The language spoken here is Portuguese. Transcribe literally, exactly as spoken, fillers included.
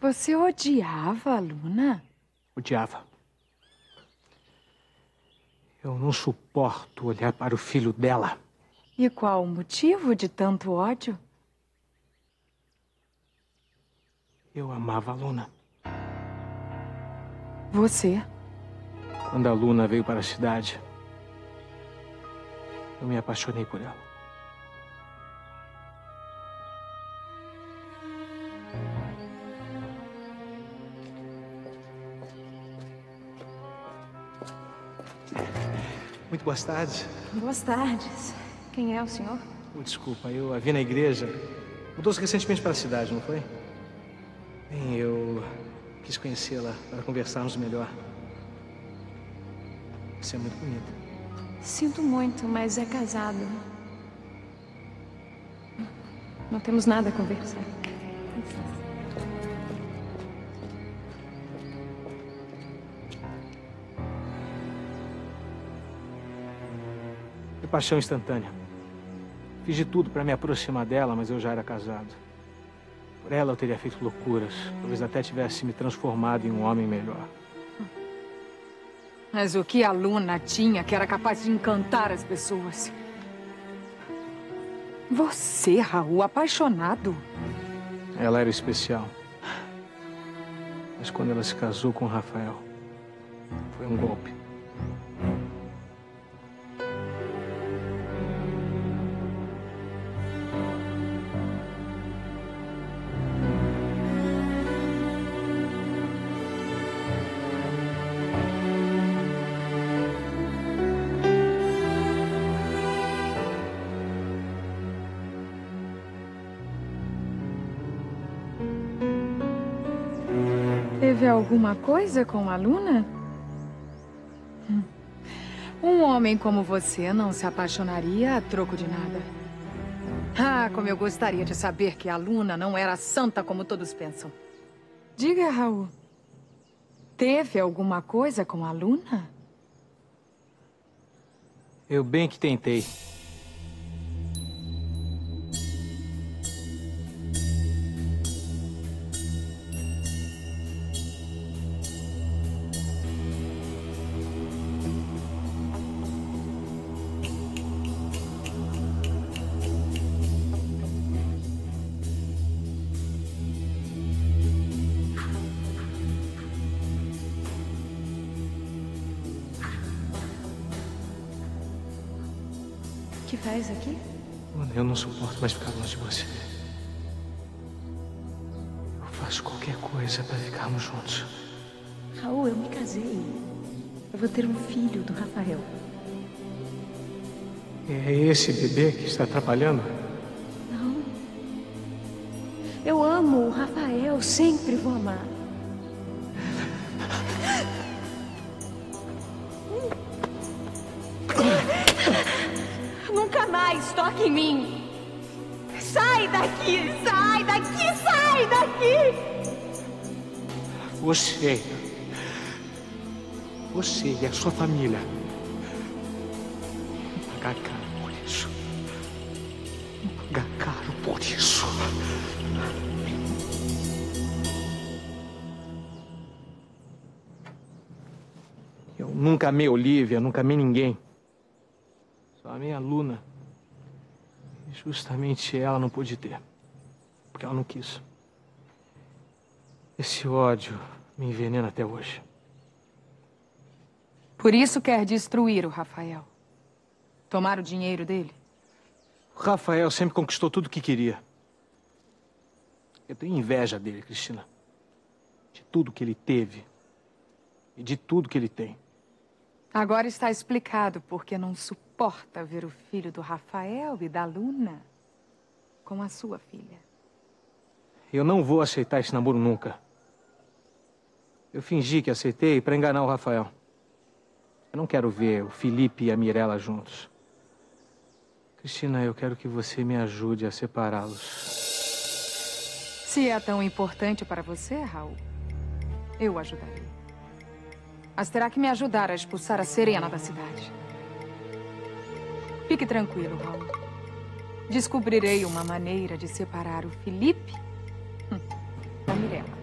Você odiava a Luna? Odiava. Eu não suporto olhar para o filho dela. E qual o motivo de tanto ódio? Eu amava a Luna. Você? Quando a Luna veio para a cidade, eu me apaixonei por ela. Muito boas tardes. Boas tardes. Quem é o senhor? Oh, desculpa, eu a vi na igreja. Mudou-se recentemente para a cidade, não foi? Bem, eu quis conhecê-la para conversarmos melhor. Você é muito bonita. Sinto muito, mas é casado. Não temos nada a conversar. É paixão instantânea. Fiz de tudo para me aproximar dela, mas eu já era casado. Por ela eu teria feito loucuras. Talvez até tivesse me transformado em um homem melhor. Mas o que a Luna tinha que era capaz de encantar as pessoas? Você, Raul, apaixonado. Ela era especial. Mas quando ela se casou com o Rafael, foi um golpe. Teve alguma coisa com a Luna? Um homem como você não se apaixonaria a troco de nada. Ah, como eu gostaria de saber que a Luna não era santa como todos pensam. Diga, Raul. Teve alguma coisa com a Luna? Eu bem que tentei. O que faz aqui? Eu não suporto mais ficar longe de você. Eu faço qualquer coisa para ficarmos juntos. Raul, eu me casei. Eu vou ter um filho do Rafael. É esse bebê que está atrapalhando? Não. Eu amo o Rafael, sempre vou amar. Toque em mim. Sai daqui, sai daqui, sai daqui. Você, você e a sua família vão pagar caro por isso. Vão pagar caro por isso. Eu nunca amei Olivia, nunca amei ninguém. Só amei a Luna. Justamente ela não pôde ter, porque ela não quis. Esse ódio me envenena até hoje. Por isso quer destruir o Rafael. Tomar o dinheiro dele. O Rafael sempre conquistou tudo o que queria. Eu tenho inveja dele, Cristina. De tudo que ele teve e de tudo que ele tem. Agora está explicado porque não suporta. Não importa ver o filho do Rafael e da Luna com a sua filha. Eu não vou aceitar esse namoro nunca. Eu fingi que aceitei para enganar o Rafael. Eu não quero ver o Felipe e a Mirela juntos. Cristina, eu quero que você me ajude a separá-los. Se é tão importante para você, Raul, eu ajudarei. Mas terá que me ajudar a expulsar a Serena da cidade. Fique tranquilo, Raul. Descobrirei uma maneira de separar o Felipe da Mirela.